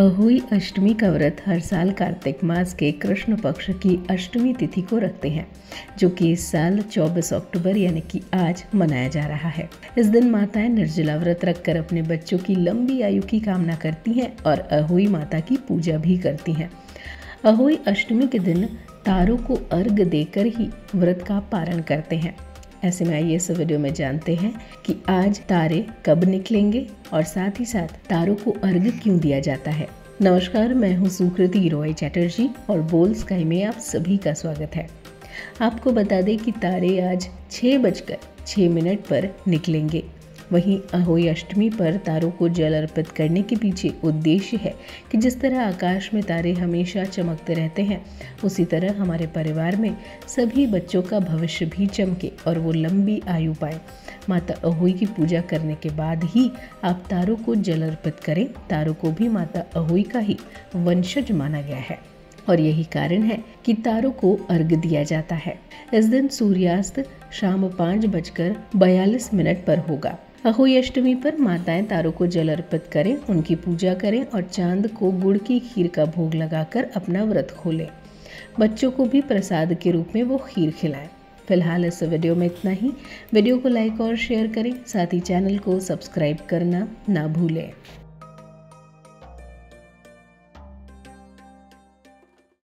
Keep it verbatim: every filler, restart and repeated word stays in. अहोई अष्टमी का व्रत हर साल कार्तिक मास के कृष्ण पक्ष की अष्टमी तिथि को रखते हैं, जो कि इस साल चौबीस अक्टूबर यानी कि आज मनाया जा रहा है। इस दिन माताएं निर्जला व्रत रखकर अपने बच्चों की लंबी आयु की कामना करती हैं और अहोई माता की पूजा भी करती हैं। अहोई अष्टमी के दिन तारों को अर्घ देकर ही व्रत का पालन करते हैं। ऐसे में आइए इस वीडियो में जानते हैं कि आज तारे कब निकलेंगे और साथ ही साथ तारों को अर्घ क्यों दिया जाता है। नमस्कार, मैं हूँ सुकृति रॉय चटर्जी और बोल स्काई में आप सभी का स्वागत है। आपको बता दें कि तारे आज छः बजकर छः मिनट पर निकलेंगे। वहीं अहोई अष्टमी पर तारों को जल अर्पित करने के पीछे उद्देश्य है कि जिस तरह आकाश में तारे हमेशा चमकते रहते हैं, उसी तरह हमारे परिवार में सभी बच्चों का भविष्य भी चमके और वो लंबी आयु पाए। माता अहोई की पूजा करने के बाद ही आप तारों को जल अर्पित करें। तारों को भी माता अहोई का ही वंशज माना गया है और यही कारण है कि तारों को अर्घ दिया जाता है। इस दिन सूर्यास्त शाम पाँच बजकर बयालीस मिनट पर होगा। अहोई अष्टमी पर माताएं तारों को जल अर्पित करें, उनकी पूजा करें और चांद को गुड़ की खीर का भोग लगाकर अपना व्रत खोलें। बच्चों को भी प्रसाद के रूप में वो खीर खिलाएं। फिलहाल इस वीडियो में इतना ही। वीडियो को लाइक और शेयर करें, साथ ही चैनल को सब्सक्राइब करना ना भूलें।